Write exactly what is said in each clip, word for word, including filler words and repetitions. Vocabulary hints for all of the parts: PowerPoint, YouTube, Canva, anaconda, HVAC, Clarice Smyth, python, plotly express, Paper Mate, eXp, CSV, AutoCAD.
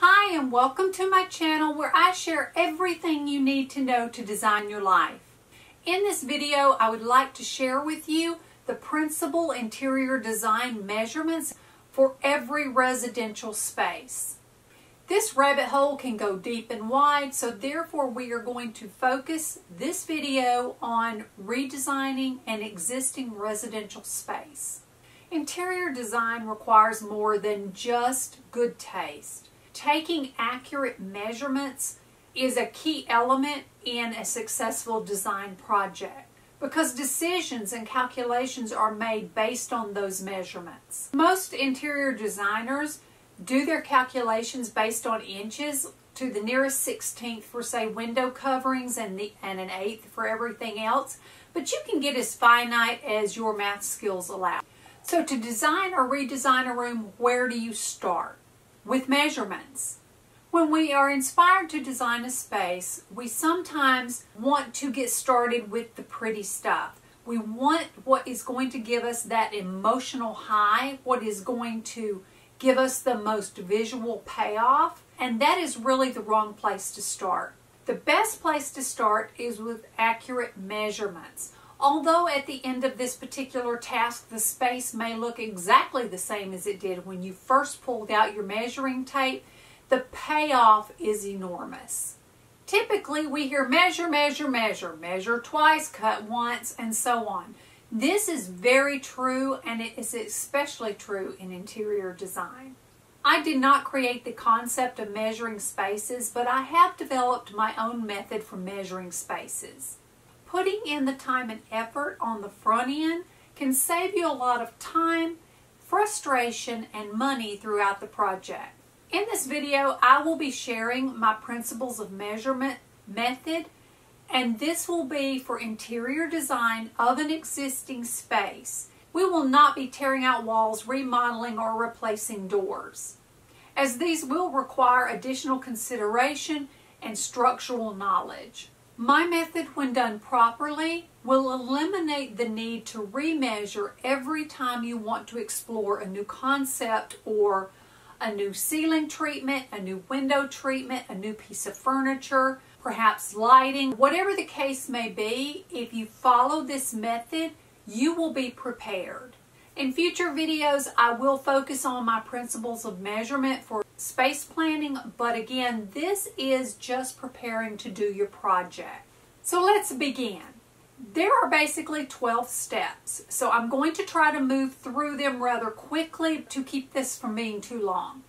Hi, and welcome to my channel where I share everything you need to know to design your life. In this video, I would like to share with you the principal interior design measurements for every residential space. This rabbit hole can go deep and wide, so therefore we are going to focus this video on redesigning an existing residential space. Interior design requires more than just good taste. Taking accurate measurements is a key element in a successful design project, because decisions and calculations are made based on those measurements. Most interior designers do their calculations based on inches to the nearest sixteenth for, say, window coverings and, the, and an eighth for everything else, but you can get as finite as your math skills allow. So to design or redesign a room, where do you start? With measurements. When we are inspired to design a space, we sometimes want to get started with the pretty stuff. We want what is going to give us that emotional high, what is going to give us the most visual payoff, and that is really the wrong place to start. The best place to start is with accurate measurements. Although at the end of this particular task, the space may look exactly the same as it did when you first pulled out your measuring tape, the payoff is enormous. Typically, we hear measure, measure, measure, measure twice, cut once, and so on. This is very true, and it is especially true in interior design. I did not create the concept of measuring spaces, but I have developed my own method for measuring spaces. Putting in the time and effort on the front end can save you a lot of time, frustration, and money throughout the project. In this video, I will be sharing my principles of measurement method, and this will be for interior design of an existing space. We will not be tearing out walls, remodeling, or replacing doors, as these will require additional consideration and structural knowledge. My method, when done properly, will eliminate the need to remeasure every time you want to explore a new concept or a new ceiling treatment, a new window treatment, a new piece of furniture, perhaps lighting. Whatever the case may be, if you follow this method, you will be prepared. In future videos, I will focus on my principles of measurement for space planning, but again, this is just preparing to do your project. So let's begin. There are basically twelve steps, so I'm going to try to move through them rather quickly to keep this from being too long.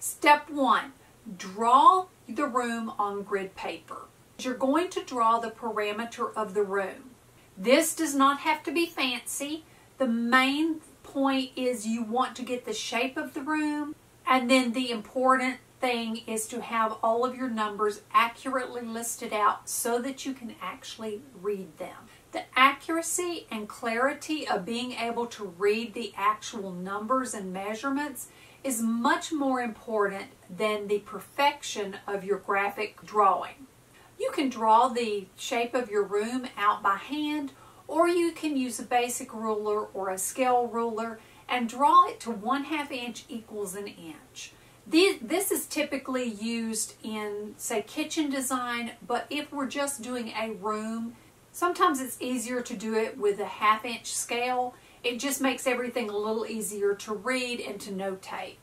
Step one, draw the room on grid paper. You're going to draw the perimeter of the room. This does not have to be fancy. The main point is you want to get the shape of the room, and then the important thing is to have all of your numbers accurately listed out so that you can actually read them. The accuracy and clarity of being able to read the actual numbers and measurements is much more important than the perfection of your graphic drawing. You can draw the shape of your room out by hand, or you can use a basic ruler or a scale ruler and draw it to one half inch equals an inch. This is typically used in, say, kitchen design, but if we're just doing a room, sometimes it's easier to do it with a half inch scale. It just makes everything a little easier to read and to notate.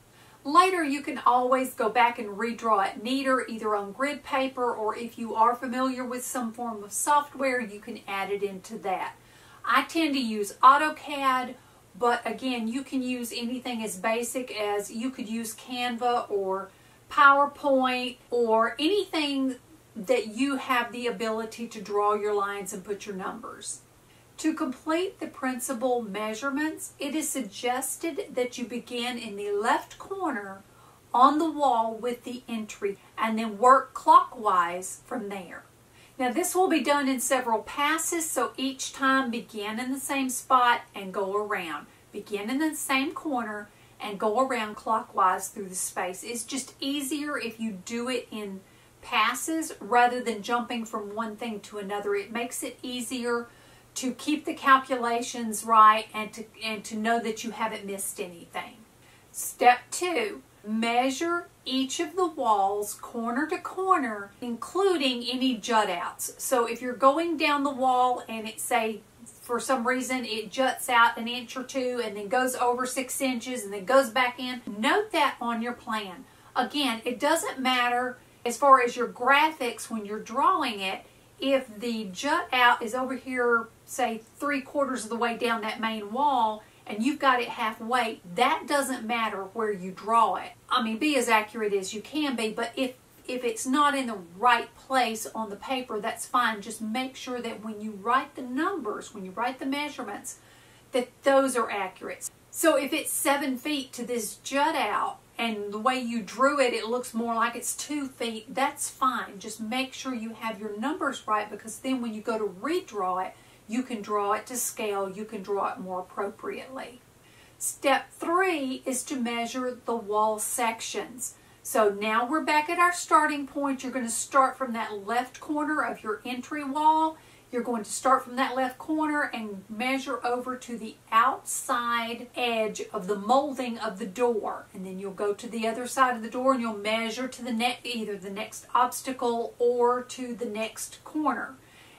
Later, you can always go back and redraw it neater, either on grid paper, or if you are familiar with some form of software, you can add it into that. I tend to use AutoCAD, but again, you can use anything as basic as you could use Canva or PowerPoint or anything that you have the ability to draw your lines and put your numbers. To complete the principal measurements, it is suggested that you begin in the left corner on the wall with the entry and then work clockwise from there. Now, this will be done in several passes, so each time begin in the same spot and go around. Begin in the same corner and go around clockwise through the space. It's just easier if you do it in passes rather than jumping from one thing to another. It makes it easier to keep the calculations right and to, and to know that you haven't missed anything. Step two, Measure each of the walls corner to corner, including any jut outs. So if you're going down the wall and it say, for some reason, it juts out an inch or two and then goes over six inches and then goes back in, note that on your plan. Again, it doesn't matter as far as your graphics when you're drawing it, if the jut out is over here, say three quarters of the way down that main wall, and you've got it halfway, that doesn't matter where you draw it. I mean, be as accurate as you can be, but if, if it's not in the right place on the paper, that's fine. Just make sure that when you write the numbers, when you write the measurements, that those are accurate. So if it's seven feet to this jut out, and the way you drew it, it looks more like it's two feet, that's fine. Just make sure you have your numbers right, because then when you go to redraw it, you can draw it to scale, you can draw it more appropriately. Step three is to measure the wall sections. So now we're back at our starting point. You're going to start from that left corner of your entry wall. You're going to start from that left corner and measure over to the outside edge of the molding of the door. And then you'll go to the other side of the door and you'll measure to the ne- either the next obstacle or to the next corner.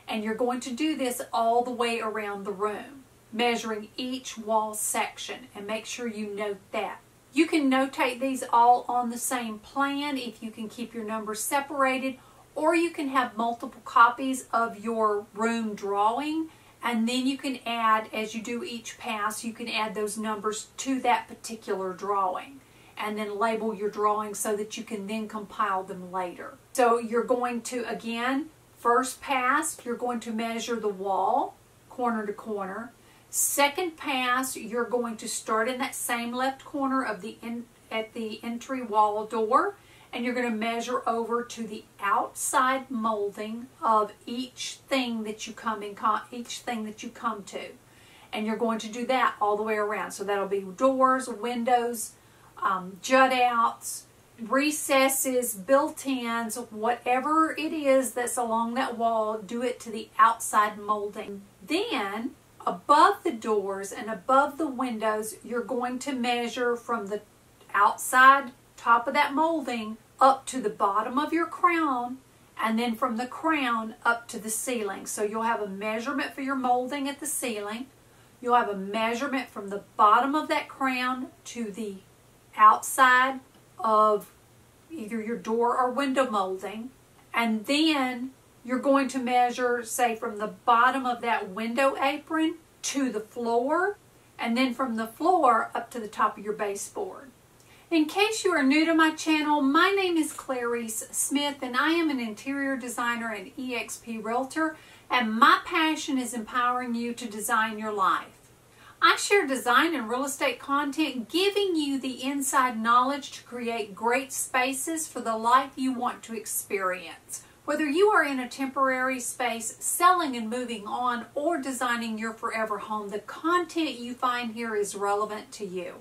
And you're going to do this all the way around the room, measuring each wall section, and make sure you note that. You can notate these all on the same plan if you can keep your numbers separated, or you can have multiple copies of your room drawing, and then you can add, as you do each pass, you can add those numbers to that particular drawing, and then label your drawing so that you can then compile them later. So you're going to, again, first pass, you're going to measure the wall corner to corner. Second pass, you're going to start in that same left corner of the in, at the entry wall door, and you're going to measure over to the outside molding of each thing that you come in each thing that you come to, and you're going to do that all the way around. So that'll be doors, windows, um, jut outs, recesses, built-ins, whatever it is that's along that wall, do it to the outside molding. Then, above the doors and above the windows, you're going to measure from the outside top of that molding up to the bottom of your crown, and then from the crown up to the ceiling. So you'll have a measurement for your molding at the ceiling. You'll have a measurement from the bottom of that crown to the outside of either your door or window molding, and then you're going to measure, say, from the bottom of that window apron to the floor, and then from the floor up to the top of your baseboard. In case you are new to my channel, my name is Clarice Smyth, and I am an interior designer and eXp realtor, and my passion is empowering you to design your life. I share design and real estate content, giving you the inside knowledge to create great spaces for the life you want to experience. Whether you are in a temporary space, selling and moving on, or designing your forever home, the content you find here is relevant to you.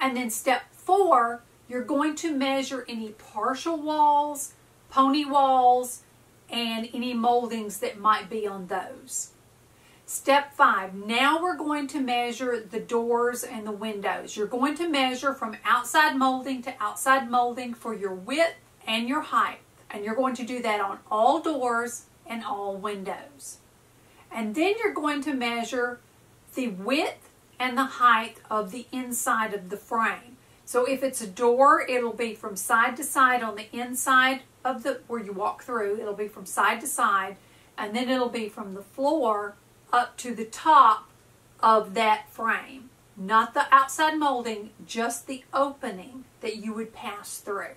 And then step four, you're going to measure any partial walls, pony walls, and any moldings that might be on those. Step five, now we're going to measure the doors and the windows. You're going to measure from outside molding to outside molding for your width and your height. And you're going to do that on all doors and all windows. And then you're going to measure the width and the height of the inside of the frame. So if it's a door, it'll be from side to side on the inside of the, where you walk through, it'll be from side to side, and then it'll be from the floor up to the top of that frame. Not the outside molding, just the opening that you would pass through.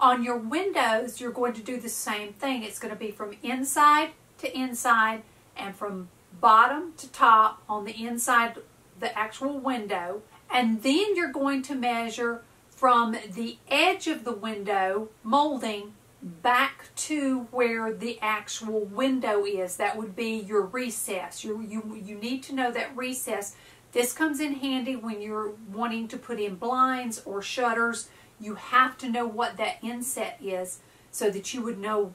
On your windows, you're going to do the same thing. It's going to be from inside to inside and from bottom to top on the inside, the actual window. And then you're going to measure from the edge of the window molding back to where the actual window is. That would be your recess. You, you, you need to know that recess. This comes in handy when you're wanting to put in blinds or shutters. You have to know what that inset is so that you would know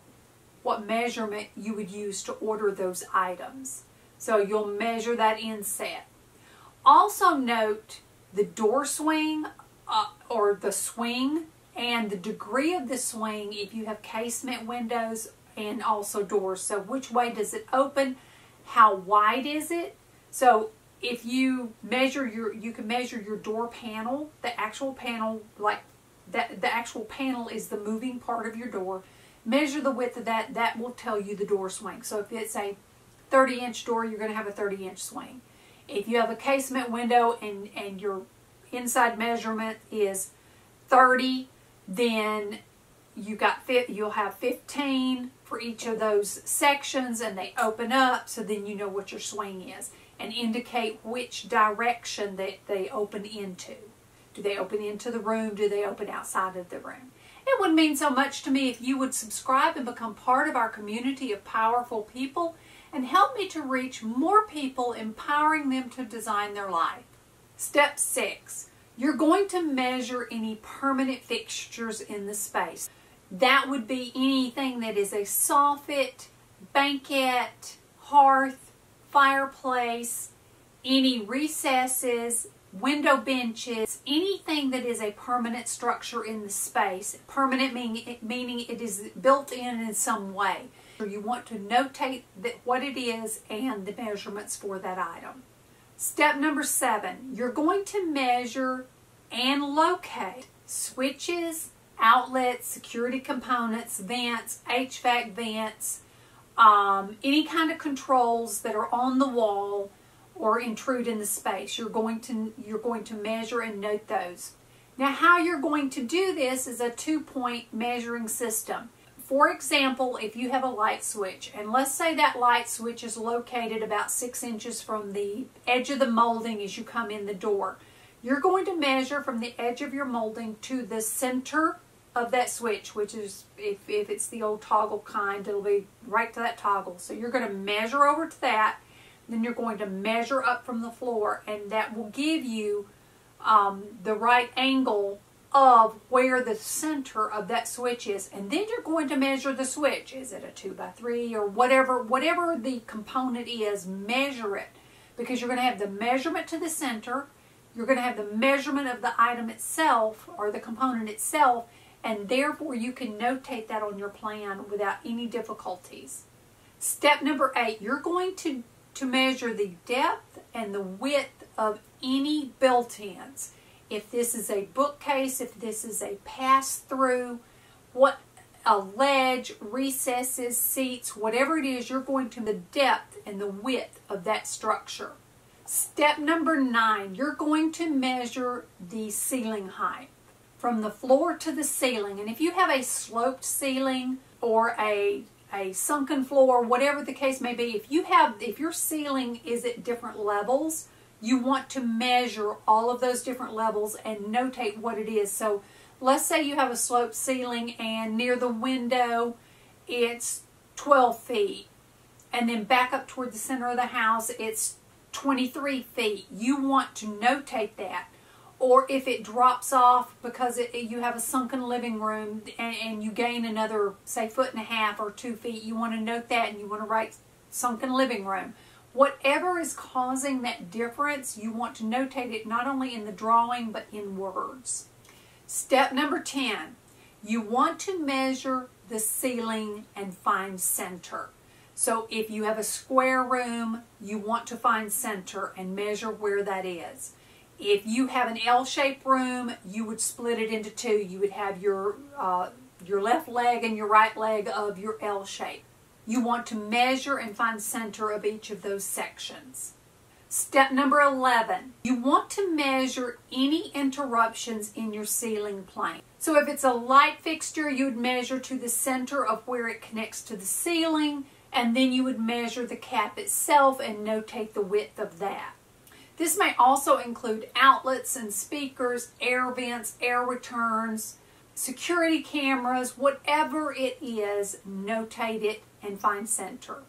what measurement you would use to order those items. So you'll measure that inset. Also note the door swing uh, or the swing, and the degree of the swing if you have casement windows and also doors. So which way does it open? How wide is it? So if you measure your, you can measure your door panel, the actual panel, like that, the actual panel is the moving part of your door. Measure the width of that, that will tell you the door swing. So if it's a thirty inch door, you're going to have a thirty inch swing. If you have a casement window and, and your inside measurement is thirty, then you got, you'll have fifteen for each of those sections, and they open up, so then you know what your swing is and indicate which direction that they open into. Do they open into the room? Do they open outside of the room? It would mean so much to me if you would subscribe and become part of our community of powerful people and help me to reach more people, empowering them to design their life. Step six, you're going to measure any permanent fixtures in the space. That would be anything that is a soffit, banquette, hearth, fireplace, any recesses, window benches, anything that is a permanent structure in the space. Permanent meaning, meaning it is built in in some way. You want to notate that what it is and the measurements for that item. Step number seven, you're going to measure and locate switches, outlets, security components, vents, H V A C vents, um, any kind of controls that are on the wall or intrude in the space. You're going to, you're going to measure and note those. Now, how you're going to do this is a two-point measuring system. For example, if you have a light switch, and let's say that light switch is located about six inches from the edge of the molding as you come in the door, you're going to measure from the edge of your molding to the center of that switch, which is, if, if it's the old toggle kind, it'll be right to that toggle. So you're going to measure over to that. Then you're going to measure up from the floor, and that will give you um, the right angle of where the center of that switch is. And then you're going to measure the switch. Is it a two by three or whatever, whatever the component is, measure it, because you're going to have the measurement to the center. You're going to have the measurement of the item itself or the component itself, and therefore you can notate that on your plan without any difficulties. Step number eight, you're going to to measure the depth and the width of any built-ins. If this is a bookcase, if this is a pass-through, what a ledge, recesses, seats, whatever it is, you're going to the depth and the width of that structure. Step number nine, you're going to measure the ceiling height from the floor to the ceiling. And if you have a sloped ceiling or a a sunken floor, whatever the case may be, if you have, if your ceiling is at different levels, you want to measure all of those different levels and notate what it is. So let's say you have a sloped ceiling and near the window it's twelve feet, and then back up toward the center of the house it's twenty-three feet. You want to notate that. Or if it drops off because it, you have a sunken living room and, and you gain another, say, foot and a half or two feet, you want to note that and you want to write sunken living room. Whatever is causing that difference, you want to notate it not only in the drawing but in words. Step number ten, you want to measure the ceiling and find center. So if you have a square room, you want to find center and measure where that is. If you have an L-shaped room, you would split it into two. You would have your, uh, your left leg and your right leg of your L shape. You want to measure and find center of each of those sections. Step number eleven, you want to measure any interruptions in your ceiling plane. So if it's a light fixture, you'd measure to the center of where it connects to the ceiling, and then you would measure the cap itself and notate the width of that. This may also include outlets and speakers, air vents, air returns, security cameras, whatever it is, notate it and find center.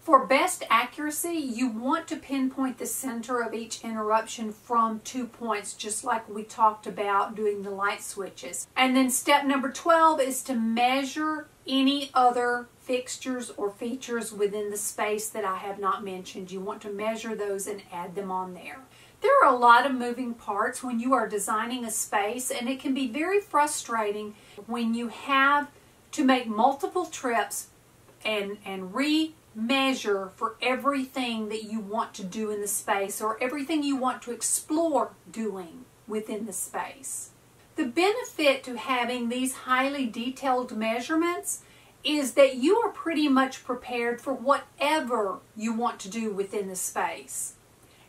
For best accuracy, you want to pinpoint the center of each interruption from two points, just like we talked about doing the light switches. And then step number twelve is to measure any other fixtures or features within the space that I have not mentioned. You want to measure those and add them on there. There are a lot of moving parts when you are designing a space, and it can be very frustrating when you have to make multiple trips and, and re-measure for everything that you want to do in the space or everything you want to explore doing within the space. The benefit to having these highly detailed measurements is that you are pretty much prepared for whatever you want to do within the space.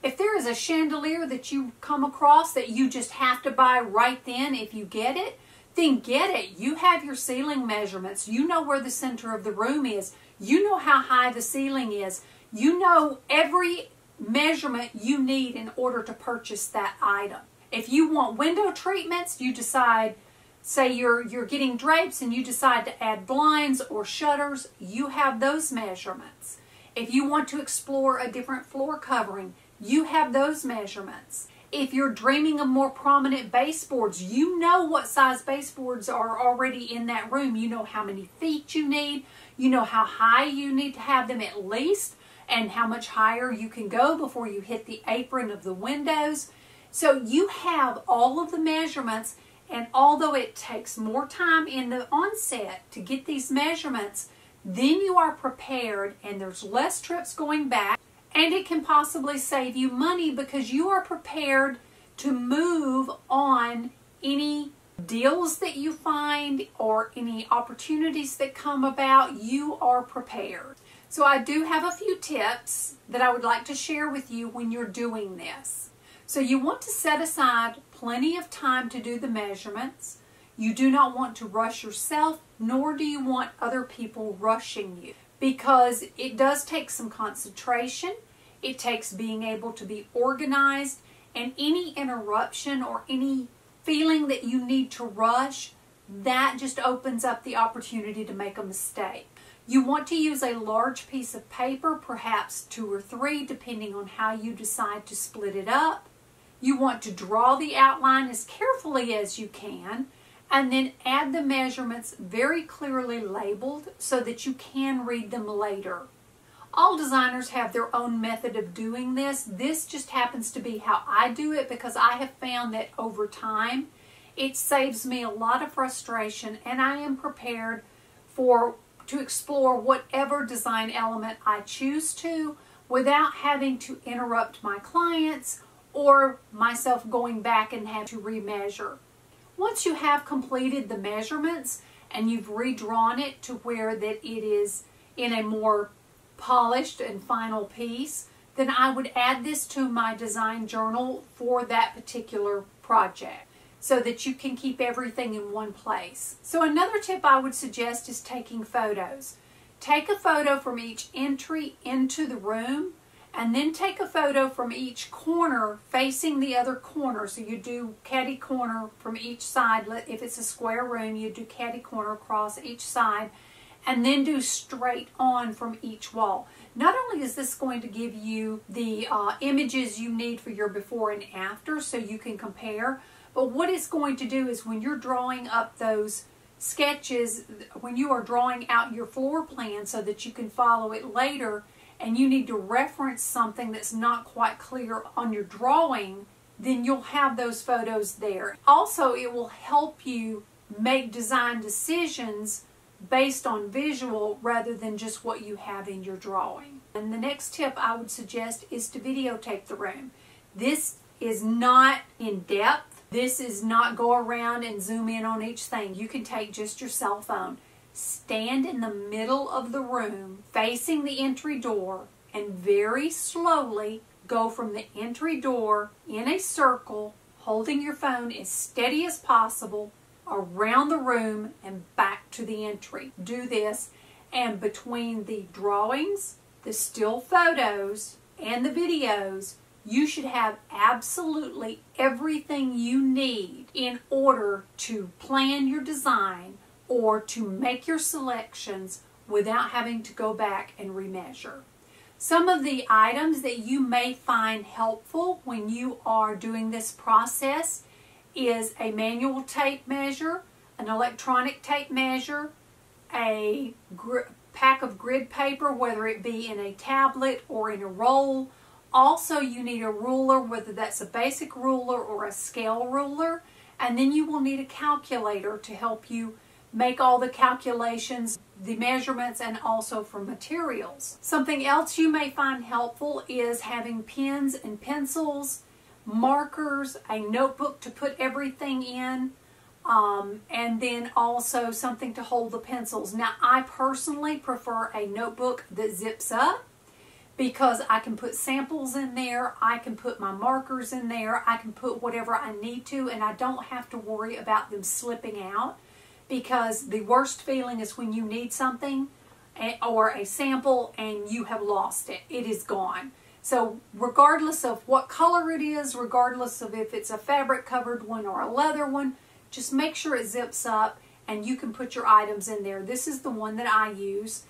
If there is a chandelier that you come across that you just have to buy right then, if you get it, then get it. You have your ceiling measurements. You know where the center of the room is. You know how high the ceiling is. You know every measurement you need in order to purchase that item. If you want window treatments, you decide, say you're, you're getting drapes and you decide to add blinds or shutters, you have those measurements. If you want to explore a different floor covering, you have those measurements. If you're dreaming of more prominent baseboards, you know what size baseboards are already in that room. You know how many feet you need. You know how high you need to have them at least, and how much higher you can go before you hit the apron of the windows. So you have all of the measurements, and although it takes more time in the onset to get these measurements, then you are prepared and there's less trips going back. And it can possibly save you money because you are prepared to move on any deals that you find or any opportunities that come about. You are prepared. So I do have a few tips that I would like to share with you when you're doing this. So you want to set aside plenty of time to do the measurements. You do not want to rush yourself, nor do you want other people rushing you, because it does take some concentration. It takes being able to be organized, and any interruption or any feeling that you need to rush, that just opens up the opportunity to make a mistake. You want to use a large piece of paper, perhaps two or three, depending on how you decide to split it up. You want to draw the outline as carefully as you can, and then add the measurements very clearly labeled so that you can read them later. All designers have their own method of doing this. This just happens to be how I do it because I have found that over time it saves me a lot of frustration, and I am prepared for to explore whatever design element I choose to without having to interrupt my clients or myself going back and have to remeasure. Once you have completed the measurements and you've redrawn it to where that it is in a more polished and final piece, then I would add this to my design journal for that particular project so that you can keep everything in one place. So another tip I would suggest is taking photos. Take a photo from each entry into the room, and then take a photo from each corner facing the other corner. So you do catty corner from each side. If it's a square room, you do catty corner across each side, and then do straight on from each wall. Not only is this going to give you the uh, images you need for your before and after so you can compare, but what it's going to do is when you're drawing up those sketches, when you are drawing out your floor plan so that you can follow it later, and you need to reference something that's not quite clear on your drawing, then you'll have those photos there. Also, it will help you make design decisions based on visual rather than just what you have in your drawing. And the next tip I would suggest is to videotape the room. This is not in depth. This is not go around and zoom in on each thing. You can take just your cell phone. Stand in the middle of the room facing the entry door and very slowly go from the entry door in a circle, holding your phone as steady as possible around the room and back to the entry. Do this, and between the drawings, the still photos, and the videos, you should have absolutely everything you need in order to plan your design or to make your selections without having to go back and remeasure. Some of the items that you may find helpful when you are doing this process is a manual tape measure, an electronic tape measure, a pack of grid paper, whether it be in a tablet or in a roll, Also, you need a ruler, whether that's a basic ruler or a scale ruler, and then you will need a calculator to help you make all the calculations, the measurements, and also for materials. Something else you may find helpful is having pens and pencils, markers, a notebook to put everything in, um, and then also something to hold the pencils. Now, I personally prefer a notebook that zips up, because I can put samples in there, I can put my markers in there, I can put whatever I need to, and I don't have to worry about them slipping out, because the worst feeling is when you need something or a sample and you have lost it. It is gone. So regardless of what color it is, regardless of if it's a fabric covered one or a leather one, just make sure it zips up and you can put your items in there. This is the one that I use.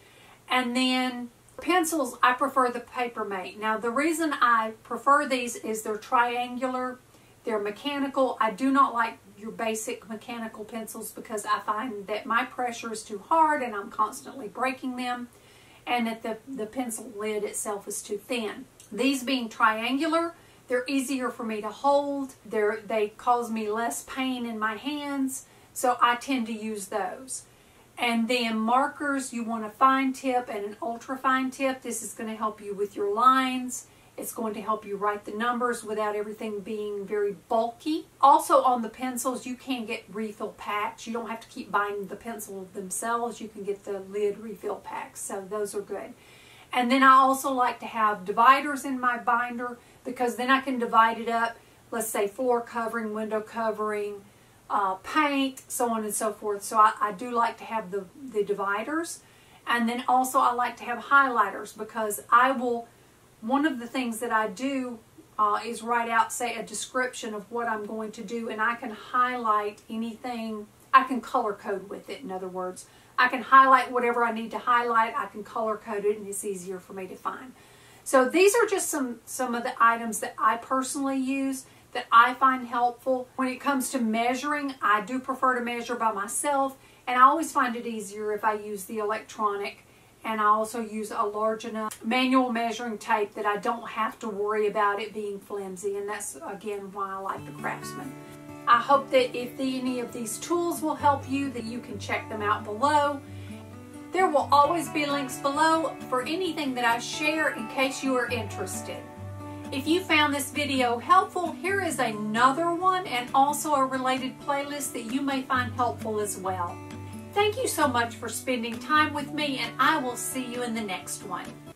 And then pencils, I prefer the Paper Mate. Now, the reason I prefer these is they're triangular, they're mechanical. I do not like your basic mechanical pencils because I find that my pressure is too hard and I'm constantly breaking them, and that the, the pencil lid itself is too thin. These being triangular, they're easier for me to hold. They're, they cause me less pain in my hands, so I tend to use those. And then markers, you want a fine tip and an ultra fine tip. This is going to help you with your lines. It's going to help you write the numbers without everything being very bulky. Also on the pencils, you can get refill packs. You don't have to keep buying the pencil themselves. You can get the lid refill packs, so those are good. And then I also like to have dividers in my binder, because then I can divide it up, let's say floor covering, window covering, Uh, paint, so on and so forth. So I, I do like to have the, the dividers. And then also I like to have highlighters, because I will, one of the things that I do uh, is write out, say, a description of what I'm going to do, and I can highlight anything. I can color code with it, in other words. I can highlight whatever I need to highlight. I can color code it, and it's easier for me to find. So these are just some, some of the items that I personally use, that I find helpful. When it comes to measuring, I do prefer to measure by myself, and I always find it easier if I use the electronic, and I also use a large enough manual measuring tape that I don't have to worry about it being flimsy, and that's again why I like the Craftsman. I hope that if any of these tools will help you, that you can check them out below. There will always be links below for anything that I share in case you are interested. If you found this video helpful, here is another one and also a related playlist that you may find helpful as well. Thank you so much for spending time with me, and I will see you in the next one.